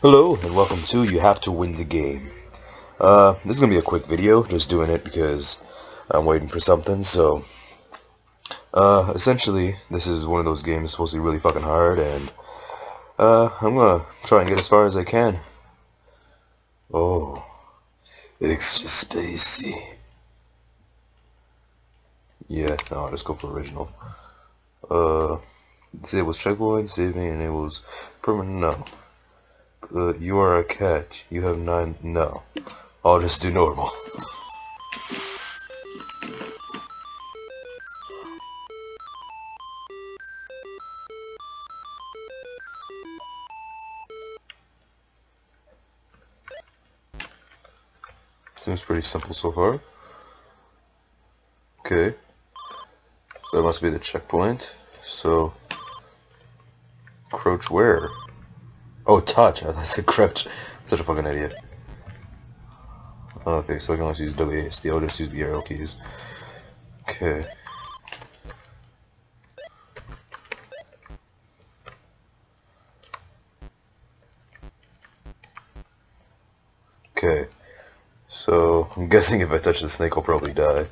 Hello and welcome to You Have to Win the Game. This is gonna be a quick video, just doing it because I'm waiting for something. So essentially this is one of those games supposed to be really fucking hard, and I'm gonna try and get as far as I can. Oh, extra spacey. Yeah, no, I'll just go for original. Disables checkpoint, saving enables permanent. No. You are a cat. You have 9. No. I'll just do normal. Seems pretty simple so far. Okay. That must be the checkpoint. So. Crouch where? Oh, touch! I thought I said crouch. Such a fucking idiot. Okay, so I can also use WASD. I'll just use the arrow keys. Okay. Okay. So, I'm guessing if I touch the snake, I'll probably die.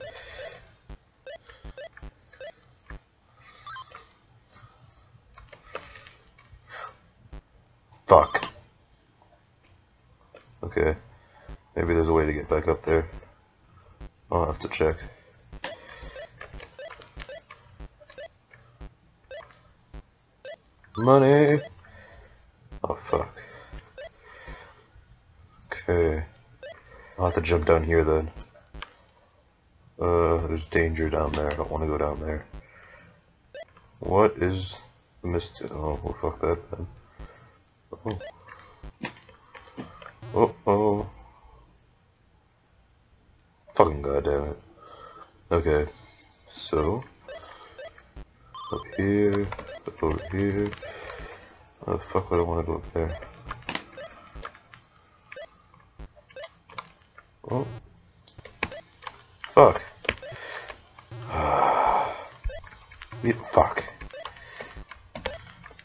Fuck. Okay. Maybe there's a way to get back up there. I'll have to check. Money! Oh fuck. Okay. I'll have to jump down here then. There's danger down there. I don't want to go down there. What is the mistake? Oh, well fuck that then. Oh. Uh oh. Fucking goddamn it. Okay. So. Up here. Up over here. Oh fuck, I don't want to go up there. Oh. Fuck. Fuck.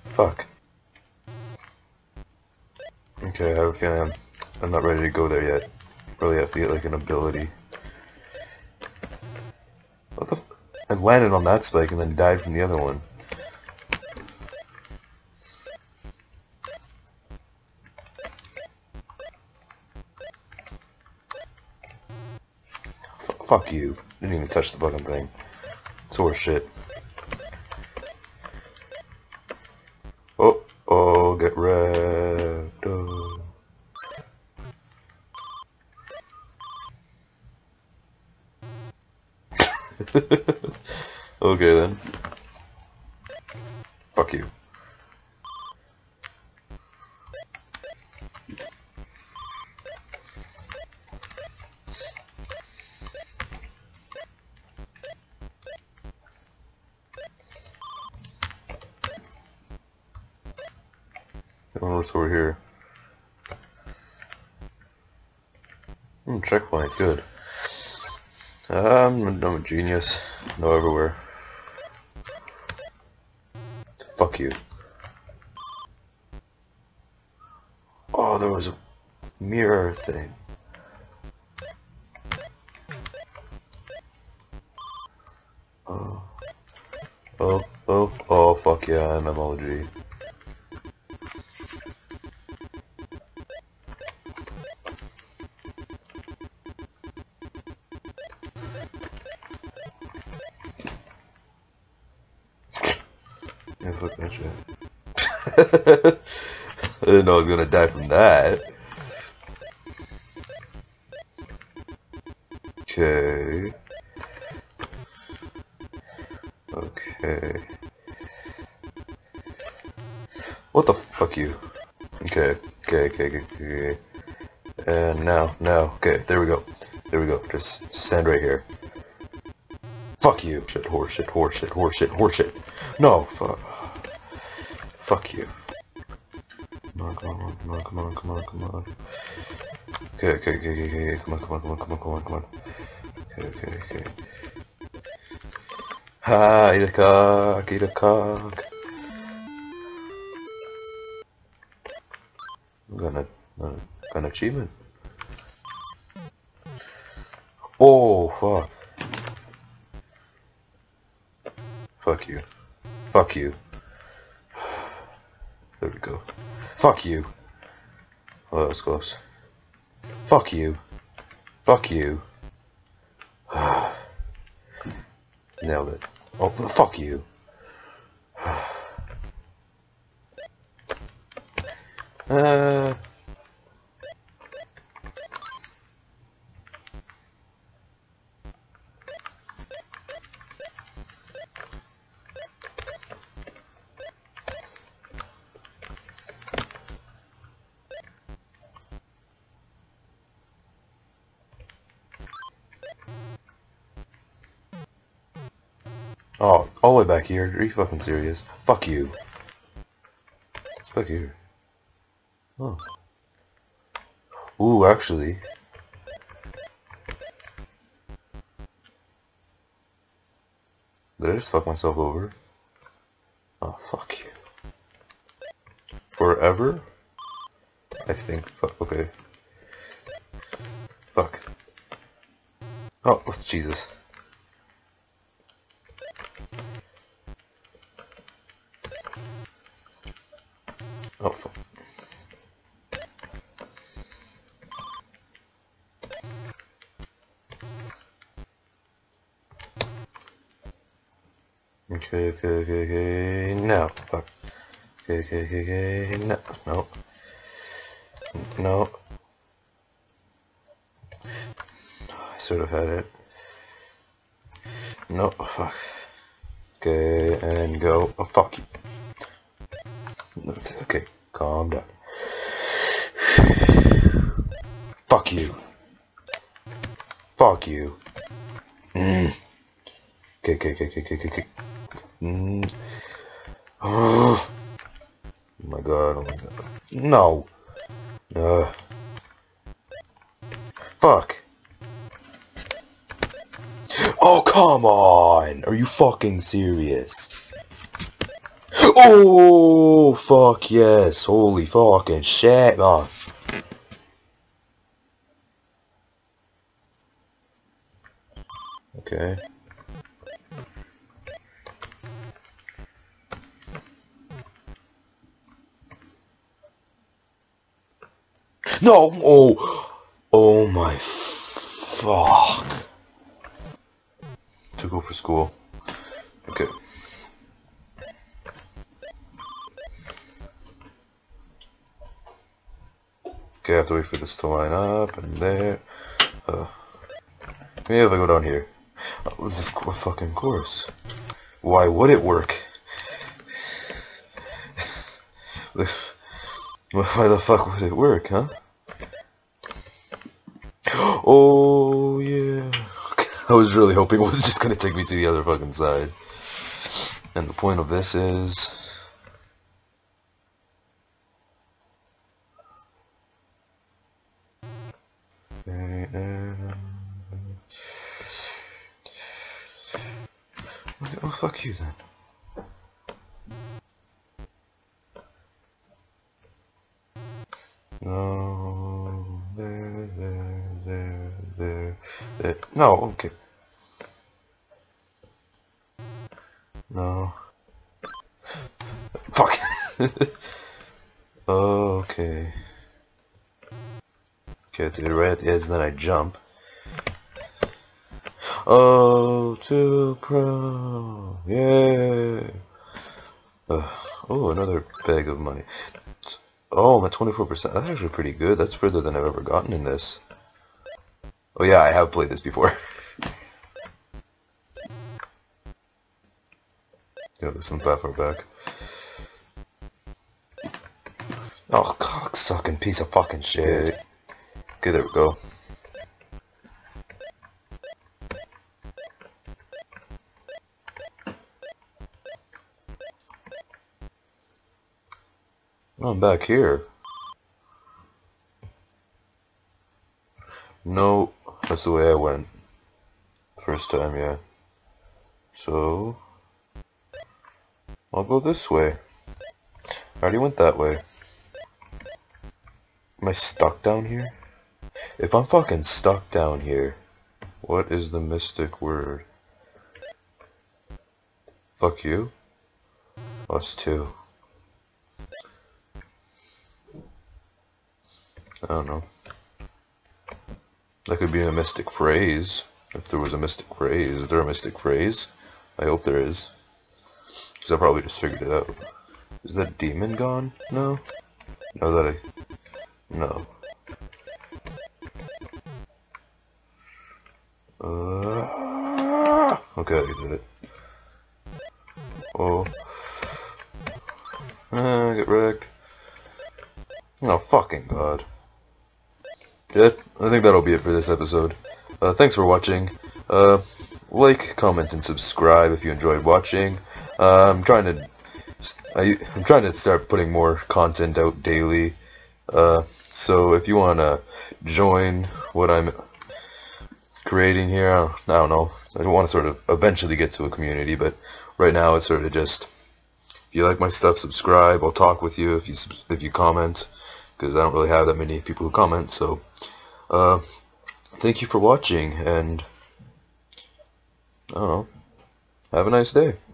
Fuck. Okay, I have a feeling I'm not ready to go there yet. Probably have to get like an ability. What the f— I landed on that spike and then died from the other one. Fuck you. Didn't even touch the fucking thing. It's horse shit. Oh, oh, get wrecked. Oh. Okay then. Fuck you. What's over here? Checkpoint, good. I'm a genius. No everywhere. Fuck you. Oh, there was a mirror thing. Oh. Oh, oh, oh, fuck yeah, I'm MLG. Yeah, fuck that shit. I didn't know I was gonna die from that. Okay. Okay. What the fuck you? Okay. Okay, okay, okay, okay. And now. Okay, there we go. There we go. Just stand right here. Fuck you. Shit, horse shit, horse shit, horse shit, horse shit. No, fuck. Fuck you. Come on, come on, come on, come on, come on, come on. Okay, okay, okay, okay, okay. Come on, come on, come on, come on, come on, come on. Okay, okay, okay. Ha, eat a cock, eat a cock. an achievement. Oh fuck. Fuck you. Fuck you. There we go. Fuck you. Oh, that was close. Fuck you. Fuck you. Nailed it. Oh, fuck you. Oh, all the way back here. Are you fucking serious? Fuck you. It's back here. Oh. Ooh, actually. Did I just fuck myself over? Oh, fuck you. Forever? I think. Fuck, okay. Fuck. Oh, Jesus. Oh fuck. Okay, no, fuck. Okay, no. I sort of had it. No, fuck. Okay, and go. Oh fuck you. Okay, calm down. Fuck you. Fuck you. Okay. Oh my god, oh my god. No. Fuck. Oh, come on. Are you fucking serious? Oh fuck yes, holy fucking shit, man. Okay. No, oh my fuck. To go for school. Okay. Okay, I have to wait for this to line up, and there... maybe if I go down here... Oh, this is a fucking course. Why would it work? Why the fuck would it work, huh? Oh, yeah... I was really hoping it was just gonna take me to the other fucking side. And the point of this is... Oh, fuck you then. No, there. No, okay. No. Fuck. Okay. Okay, to the right edge, then I jump. Oh, too proud, yeah. Oh, another bag of money. Oh, my 24%. That's actually pretty good. That's further than I've ever gotten in this. Oh yeah, I have played this before. Yeah, there's some that far back. Oh, cocksucking piece of fucking shit. Okay, there we go. I'm back here. No, that's the way I went. First time, yeah. So... I'll go this way. I already went that way. Am I stuck down here? If I'm fucking stuck down here, what is the mystic word? Fuck you? Us too. I don't know. That could be a mystic phrase. If there was a mystic phrase. Is there a mystic phrase? I hope there is. Because I probably just figured it out. Is that demon gone? No? No, that I... No. Okay, I did it. Oh. Ah, get wrecked. Oh, fucking god. Yeah, I think that'll be it for this episode. Thanks for watching. Like, comment, and subscribe if you enjoyed watching. I'm trying to start putting more content out daily. So if you wanna join what I'm creating here, I don't know. I want to sort of eventually get to a community, but right now it's sort of just, if you like my stuff, subscribe. I'll talk with you if you comment, because I don't really have that many people who comment. So thank you for watching, and I don't know. Have a nice day.